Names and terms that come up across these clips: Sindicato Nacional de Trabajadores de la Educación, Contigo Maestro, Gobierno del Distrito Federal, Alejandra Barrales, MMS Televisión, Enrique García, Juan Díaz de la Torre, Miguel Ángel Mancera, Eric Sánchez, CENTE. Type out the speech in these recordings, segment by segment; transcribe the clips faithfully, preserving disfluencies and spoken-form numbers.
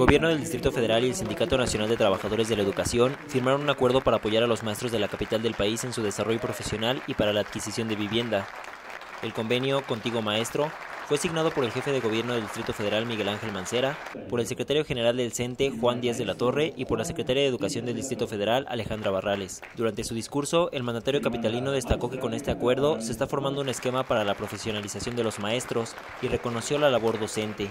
Gobierno del Distrito Federal y el Sindicato Nacional de Trabajadores de la Educación firmaron un acuerdo para apoyar a los maestros de la capital del país en su desarrollo profesional y para la adquisición de vivienda. El convenio Contigo Maestro fue signado por el jefe de gobierno del Distrito Federal, Miguel Ángel Mancera, por el secretario general del CENTE, Juan Díaz de la Torre, y por la secretaria de Educación del Distrito Federal, Alejandra Barrales. Durante su discurso, el mandatario capitalino destacó que con este acuerdo se está formando un esquema para la profesionalización de los maestros y reconoció la labor docente.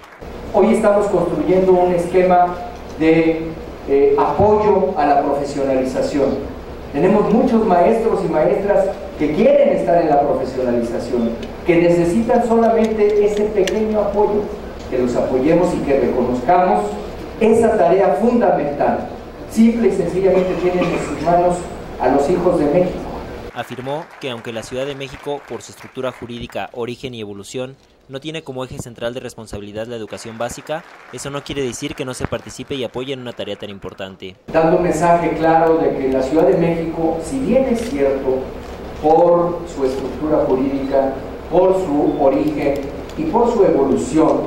Hoy estamos construyendo un esquema de eh, apoyo a la profesionalización. Tenemos muchos maestros y maestras que quieren estar en la profesionalización, que necesitan solamente ese pequeño apoyo, que los apoyemos y que reconozcamos esa tarea fundamental. Simple y sencillamente tienen en sus manos a los hijos de México. Afirmó que aunque la Ciudad de México, por su estructura jurídica, origen y evolución, no tiene como eje central de responsabilidad la educación básica, eso no quiere decir que no se participe y apoye en una tarea tan importante. Dando un mensaje claro de que la Ciudad de México, si bien es cierto, por su estructura jurídica, por su origen y por su evolución,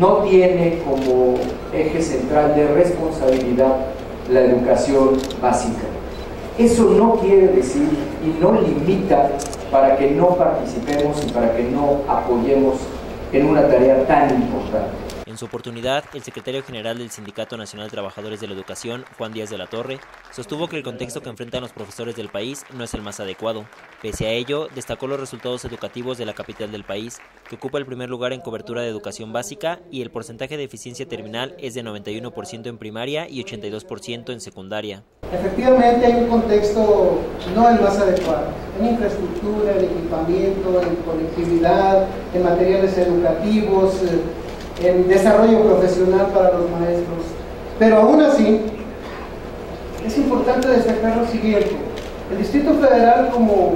no tiene como eje central de responsabilidad la educación básica. Eso no quiere decir y no limita para que no participemos y para que no apoyemos en una tarea tan importante. En su oportunidad, el secretario general del Sindicato Nacional de Trabajadores de la Educación, Juan Díaz de la Torre, sostuvo que el contexto que enfrentan los profesores del país no es el más adecuado. Pese a ello, destacó los resultados educativos de la capital del país, que ocupa el primer lugar en cobertura de educación básica y el porcentaje de eficiencia terminal es de noventa y uno por ciento en primaria y ochenta y dos por ciento en secundaria. Efectivamente hay un contexto no el más adecuado, en infraestructura, en equipamiento, en conectividad, en materiales educativos, en desarrollo profesional para los maestros, pero aún así es importante destacar lo siguiente: el Distrito Federal, como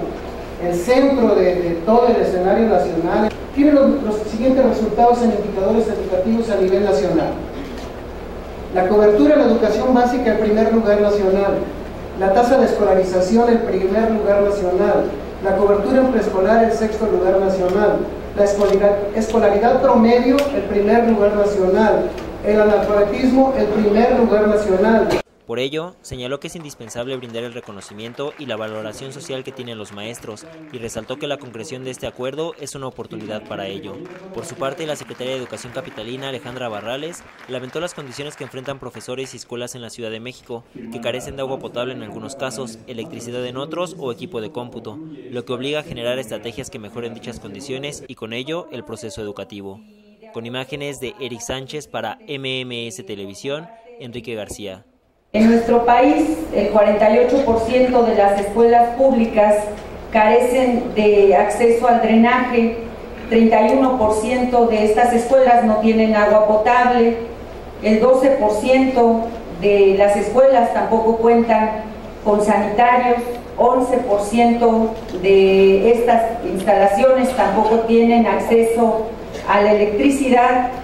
el centro de, de todo el escenario nacional, tiene los, los siguientes resultados en indicadores educativos a nivel nacional: la cobertura de la educación básica en primer lugar nacional, la tasa de escolarización en primer lugar nacional, la cobertura en preescolar en sexto lugar nacional, la escolaridad, escolaridad promedio el primer lugar nacional, el analfabetismo el primer lugar nacional. Por ello, señaló que es indispensable brindar el reconocimiento y la valoración social que tienen los maestros y resaltó que la concreción de este acuerdo es una oportunidad para ello. Por su parte, la secretaria de Educación capitalina, Alejandra Barrales, lamentó las condiciones que enfrentan profesores y escuelas en la Ciudad de México, que carecen de agua potable en algunos casos, electricidad en otros o equipo de cómputo, lo que obliga a generar estrategias que mejoren dichas condiciones y con ello el proceso educativo. Con imágenes de Eric Sánchez para M M S Televisión, Enrique García. En nuestro país, el cuarenta y ocho por ciento de las escuelas públicas carecen de acceso al drenaje, treinta y uno por ciento de estas escuelas no tienen agua potable, el doce por ciento de las escuelas tampoco cuentan con sanitarios, once por ciento de estas instalaciones tampoco tienen acceso a la electricidad